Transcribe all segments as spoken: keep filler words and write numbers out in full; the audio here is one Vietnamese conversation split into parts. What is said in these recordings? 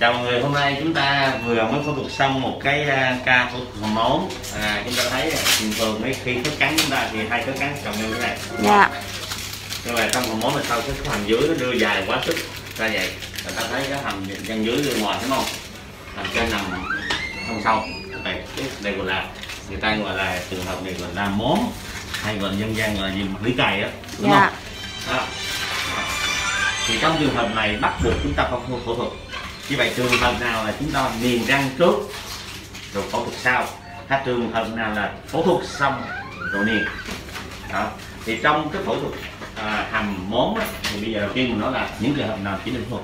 Chào mọi người, hôm nay chúng ta vừa mới phẫu thuật xong một cái ca phẫu thuật hồng ống. À, chúng ta thấy bình thường ấy, khi khớp cắn chúng ta thì hai khớp cắn cộng nhau như thế này. Dạ. Nhưng mà trong hồng ống là sau cái hàm dưới nó đưa dài quá sức ra vậy. Là ta thấy cái hàm chân dưới đưa ngoài đúng không? Hàm trên nằm không sâu. Đây, đây gọi là người ta gọi là trường hợp này gọi là móm hay gọi dân gian gọi là gì lý cày á, đúng dạ. không? Đó. Thì trong trường hợp này bắt buộc chúng ta không phẫu thuật. Như vậy trường hợp nào là chúng ta niềng răng trước rồi phẫu thuật sau, hay trường hợp nào là phẫu thuật xong rồi niềng. Đó. Thì trong cái phẫu thuật à, hàm móm á, thì bây giờ đầu tiên mình nói là những trường hợp nào chỉ định thuật,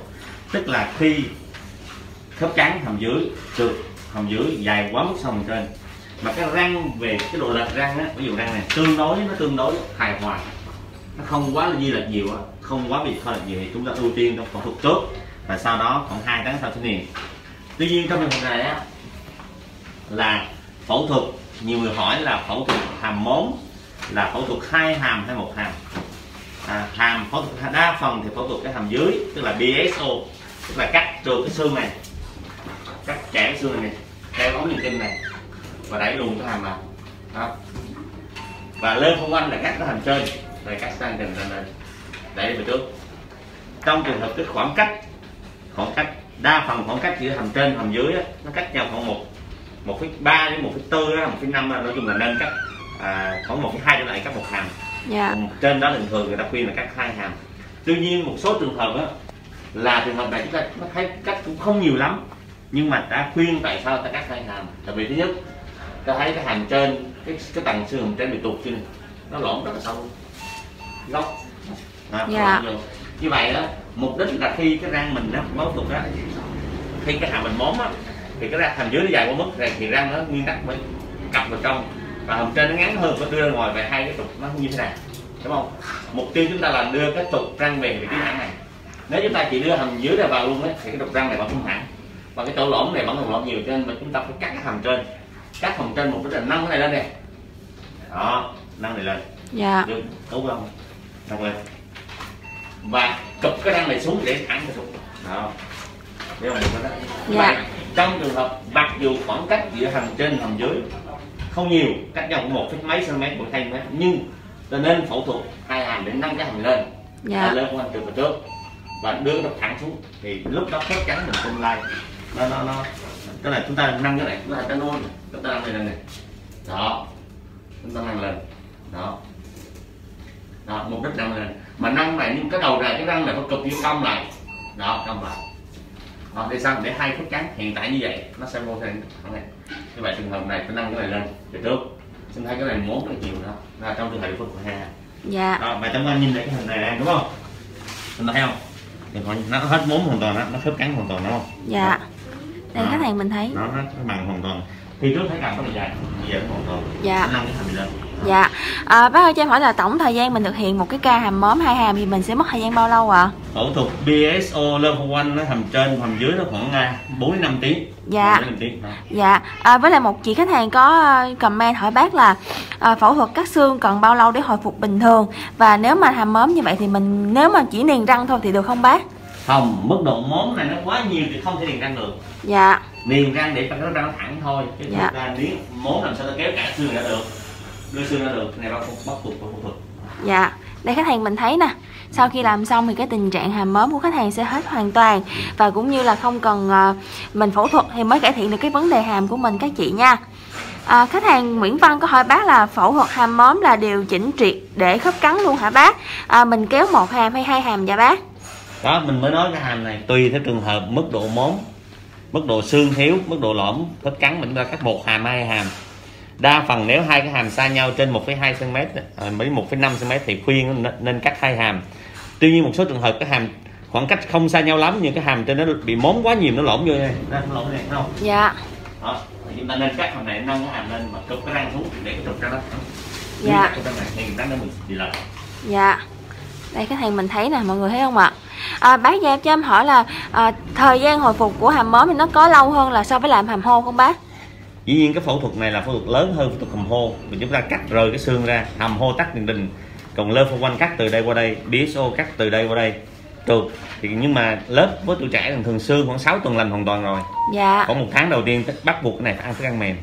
tức là khi khớp cắn hàm dưới trượt, hàm dưới dài quá mức sòng trên, mà cái răng về cái độ lệch răng á, ví dụ răng này tương đối nó tương đối hài hòa, nó không quá là di lệch nhiều, không quá bị hơi lệch nhiều thì chúng ta ưu tiên trong phẫu thuật trước. Và sau đó khoảng hai tháng sau sinh niên. Tuy nhiên trong trường hợp này á, là phẫu thuật, nhiều người hỏi là phẫu thuật hàm móm là phẫu thuật hai hàm hay một hàm. À, hàm phẫu thuật đa phần thì phẫu thuật cái hàm dưới, tức là bê ét ô, tức là cắt trừ cái xương này, cắt chẻ cái xương này, đeo ống thần kinh này và đẩy luôn cái hàm vào. Đó. Và lên phong quanh là cắt cái hàm trên, rồi cắt sang gần lên, đẩy về trước. Trong trường hợp cái khoảng cách khoảng cách đa phần khoảng cách giữa hàm trên hàm dưới á, nó cách nhau khoảng một một phẩy ba đến một phẩy bốn một phẩy năm, nói chung là nên cắt à, khoảng một phẩy hai trở lại cắt một hàm. Yeah. Trên đó bình thường người ta khuyên là cắt hai hàm. Tuy nhiên một số trường hợp á, là trường hợp này chúng ta nó thấy cắt cũng không nhiều lắm, nhưng mà đã khuyên tại sao ta cắt hai hàm, tại vì thứ nhất ta thấy cái hàm trên cái cái tầng xương hàm trên bị tuột trên nó lõm rất là sâu góc. Yeah. Như vậy đó, mục đích là khi cái răng mình nó máu tục đó, khi cái hàm mình móm á, thì cái răng hàm dưới nó dài quá mức này thì răng nó nguyên tắc mới cặp vào trong, và hàm trên nó ngắn hơn và đưa ra ngoài về hai cái trục nó như thế này, đúng không? Mục tiêu chúng ta là đưa cái trục răng về vị trí thẳng này. Nếu chúng ta chỉ đưa hàm dưới ra vào luôn á, thì cái trục răng này vẫn không thẳng, và cái chỗ lõm này vẫn còn lõm nhiều, cho nên mà chúng ta phải cắt cái hàm trên, cắt hàm trên một cái là nâng cái này lên nè, đó, nâng này lên, dạ, được, đúng không? Nâng lên. Và cụp cái răng này xuống để thẳng cái trục đó. Đấy không? Dạ. Trong trường hợp mặc dù khoảng cách giữa hàm trên hàm dưới không nhiều, cách nhau một phẩy mấy cm, một thay mấy, nhưng ta nên phẫu thuật hai hàm để nâng cái hàm lên, dạ. lên qua từ trước và đưa nó thẳng xuống, thì lúc đó khớp cắn mình tương lai nó nó nó cái này chúng ta nâng cái này, chúng ta nâng lên, chúng ta nâng lên này, đó, chúng ta nâng lên, đó, đó, mục đích nâng lên. Mà nâng này nhưng cái đầu này cái răng này phải cụp vô cong lại, đó cong lại, đó để sao để hai khớp cắn hiện tại như vậy nó sẽ vô thành thẳng này. Như vậy trường hợp này phải nâng cái này lên để trước, xin thấy cái này muốn rất nhiều đó, là trong trường hợp phẫu thuật ha. Dạ. Đó, mà chúng ta nhìn thấy cái hình này đang đúng không? Chúng ta thấy không? Thì nó hết muốn hoàn toàn, đó, nó khớp cắn hoàn toàn đúng không? Dạ. Đây cái này mình thấy. Nó hết bằng hoàn toàn. Thì trước thấy cảm có dài, bây giờ hoàn toàn. Dạ. Nâng cái hình lên. Dạ, à, bác ơi cho em hỏi là tổng thời gian mình thực hiện một cái ca hàm móm hai hàm thì mình sẽ mất thời gian bao lâu ạ? À? Phẫu thuật bê ét ô lên phong quanh, nó hàm trên hàm dưới nó khoảng bốn đến năm tiếng. Dạ. bốn đến năm tiếng. Dạ, à, với lại một chị khách hàng có comment hỏi bác là à, phẫu thuật cắt xương cần bao lâu để hồi phục bình thường, và nếu mà hàm móm như vậy thì mình nếu mà chỉ niềng răng thôi thì được không bác? Không, mức độ móm này nó quá nhiều thì không thể niềng răng được. Dạ. Niềng răng để cho nó răng thẳng thôi, chứ chúng dạ. ta niếng móm làm sao ta kéo cả xương ra được. Đưa xương ra được, cái này là bắt buộc phẫu thuật. Dạ, đây khách hàng mình thấy nè, sau khi làm xong thì cái tình trạng hàm móm của khách hàng sẽ hết hoàn toàn, và cũng như là không cần mình phẫu thuật thì mới cải thiện được cái vấn đề hàm của mình các chị nha. À, khách hàng Nguyễn Văn có hỏi bác là phẫu thuật hàm móm là điều chỉnh triệt để khớp cắn luôn hả bác? À, mình kéo một hàm hay hai hàm dạ bác? Đó, mình mới nói cái hàm này tùy theo trường hợp, mức độ móm, mức độ xương thiếu, mức độ lõm khớp cắn mình ra cắt một hàm hai hàm. Đa phần nếu hai cái hàm xa nhau trên một phẩy hai xăng-ti-mét mấy một phẩy năm xăng-ti-mét thì khuyên nên cắt hai hàm. Tuy nhiên một số trường hợp cái hàm khoảng cách không xa nhau lắm, nhưng cái hàm trên nó bị móm quá nhiều, nó lõm vô đây, nó lõm vô đây không? Dạ. Đó, chúng ta nên cắt hàm này, nâng cái hàm lên mà cụp cái răng xuống để cái trục ra đó. Dạ. Cái răng này thì răng nó mình bị lệch. Dạ. Đây cái thằng mình thấy nè, mọi người thấy không ạ? À, bác Giáp cho em hỏi là à, thời gian hồi phục của hàm móm thì nó có lâu hơn là so với làm hàm hô không bác? Dĩ nhiên cái phẫu thuật này là phẫu thuật lớn hơn phẫu thuật hàm hô, vì chúng ta cắt rời cái xương ra, hàm hô tách đình đình, còn lơ phong quanh cắt từ đây qua đây, bê ét ô cắt từ đây qua đây. được. Thì nhưng mà lớp với tụi trẻ thường thường xương khoảng sáu tuần lành hoàn toàn rồi. Dạ. Khoảng một tháng đầu tiên bắt buộc cái này phải ăn thức ăn mềm.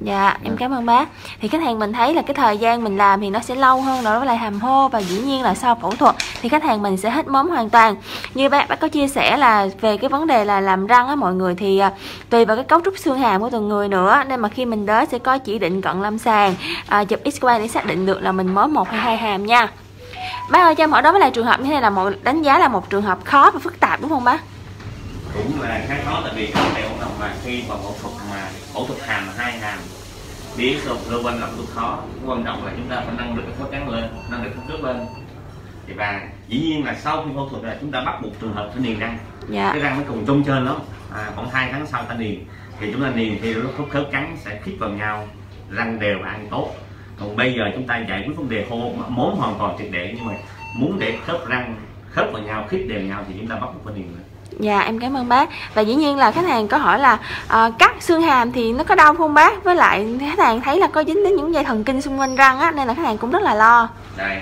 Dạ, em cảm ơn bác. Thì khách hàng mình thấy là cái thời gian mình làm thì nó sẽ lâu hơn, rồi với lại hàm hô, và dĩ nhiên là sau phẫu thuật thì khách hàng mình sẽ hết mớm hoàn toàn. Như bác bác có chia sẻ là về cái vấn đề là làm răng á mọi người, thì tùy vào cái cấu trúc xương hàm của từng người nữa, nên mà khi mình đến sẽ có chỉ định cận lâm sàng, à, chụp X-quang để xác định được là mình mớm một hay hai hàm nha. Bác ơi, cho em hỏi đó với lại trường hợp như thế này là một đánh giá là một trường hợp khó và phức tạp đúng không bác? Cũng là khá khó, tại vì các bạn đồng mà khi mà phẫu thuật mà phẫu thuật hàm là hai hàm đi sụp cơ quan động rất khó, quan trọng là chúng ta phải nâng được cái khớp cắn lên, nâng được khớp trước lên. Thì và dĩ nhiên là sau khi phẫu thuật là chúng ta bắt buộc trường hợp phải niềng răng. Dạ. Cái răng nó còn trung trên lắm, à, khoảng hai tháng sau ta niềng, thì chúng ta niềng thì lúc khớp khớp cắn sẽ khít vào nhau, răng đều và ăn tốt. Còn bây giờ chúng ta giải quyết vấn đề hô mốn hoàn toàn triệt để, nhưng mà muốn để khớp răng khớp vào nhau, khít đều nhau thì chúng ta bắt buộc phải niềng lên. Dạ em cảm ơn bác. Và dĩ nhiên là khách hàng có hỏi là uh, cắt xương hàm thì nó có đau không bác? Với lại khách hàng thấy là có dính đến những dây thần kinh xung quanh răng á, nên là khách hàng cũng rất là lo. Đây,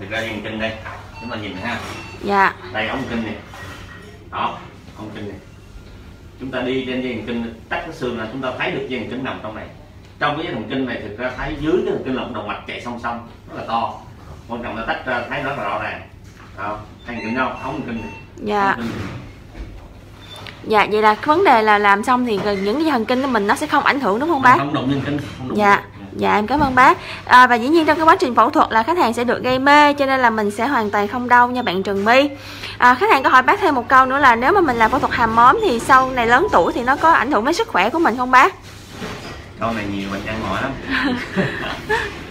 thực ra dây kinh đây, chúng ta nhìn ha. Dạ. Đây ống kinh này, đó, ống kinh này. Chúng ta đi trên dây kinh tách cái xương là chúng ta thấy được dây thần kinh nằm trong này. Trong cái dây thần kinh này thực ra thấy dưới cái thần kinh là động mạch chạy song song, rất là to. Quan trọng là tách ra thấy rất là rõ ràng. Đó, thấy được không? Ống kinh này. Dạ. Dạ, vậy là cái vấn đề là làm xong thì những cái thần kinh của mình nó sẽ không ảnh hưởng đúng không bác? Không động nhân kinh, không động. Dạ, dạ em cảm ơn bác. À, và dĩ nhiên trong cái quá trình phẫu thuật là khách hàng sẽ được gây mê, cho nên là mình sẽ hoàn toàn không đau nha bạn Trần My. À, khách hàng có hỏi bác thêm một câu nữa là nếu mà mình làm phẫu thuật hàm móm thì sau này lớn tuổi thì nó có ảnh hưởng đến sức khỏe của mình không bác? Câu này nhiều bệnh nhân hỏi lắm.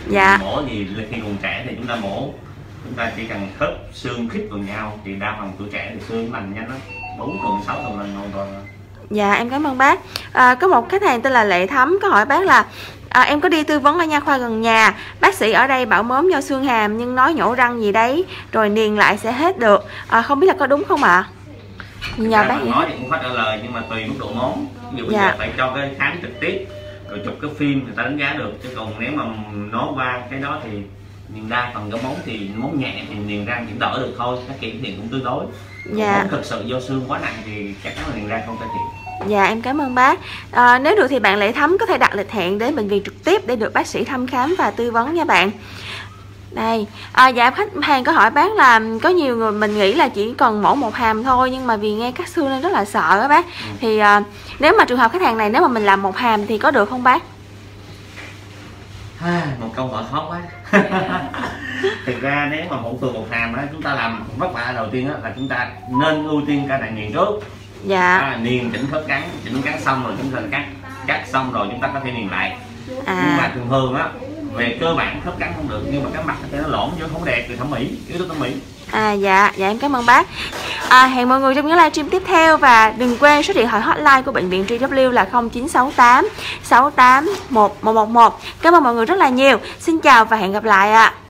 Dạ. Mổ thì khi còn trẻ thì chúng ta mổ, chúng ta chỉ cần khớp xương khít vào nhau thì đa phần tuổi trẻ thì xương lành nhanh lắm. bốn tuần, sáu tuần lần hoàn toàn. Dạ em cảm ơn bác. À, có một khách hàng tên là Lệ Thấm có hỏi bác là à, em có đi tư vấn ở nha khoa gần nhà, bác sĩ ở đây bảo mớm do xương hàm nhưng nói nhổ răng gì đấy rồi niềng lại sẽ hết được, à, không biết là có đúng không ạ? À? Dạ bác nói thì cũng phải trả lời, nhưng mà tùy mức độ mớm. Ví dụ dạ. Phải cho cái khám trực tiếp rồi chụp cái phim người ta đánh giá được, chứ còn nếu mà nói qua cái đó thì niềng đa phần cái móng thì móng nhẹ thì niềng răng chỉ đỡ được thôi, các kiểm thì cũng tương đối. Dạ. Móng thực sự do xương quá nặng thì chắc chắn là niềng răng không thể thiện. Dạ em cảm ơn bác. À, nếu được thì bạn Lệ Thấm có thể đặt lịch hẹn đến bệnh viện trực tiếp để được bác sĩ thăm khám và tư vấn nha bạn. Đây, à, dạ khách hàng có hỏi bác là có nhiều người mình nghĩ là chỉ cần mổ một hàm thôi, nhưng mà vì nghe cắt xương nên rất là sợ đó bác. Ừ. Thì à, nếu mà trường hợp khách hàng này nếu mà mình làm một hàm thì có được không bác? À, một câu hỏi khó quá. Thực ra nếu mà phẫu thuật một hàm á, chúng ta làm vất vả đầu tiên á, là chúng ta nên ưu tiên ca này niềng trước. Dạ. À, niềng chỉnh khớp cắn, chỉnh cắn xong rồi chúng ta cắt, cắt xong rồi chúng ta có thể niềng lại. À. Nhưng mà thường thường á, về cơ bản khớp cắn không được, nhưng mà cái mặt nó lõm chứ không đẹp từ thẩm mỹ, yếu tố thẩm mỹ. À dạ, dạ em cảm ơn bác. À, hẹn mọi người trong những livestream tiếp theo, và đừng quên số điện thoại hotline của bệnh viện T W là không chín sáu tám sáu tám một một một một. Cảm ơn mọi người rất là nhiều. Xin chào và hẹn gặp lại ạ. À.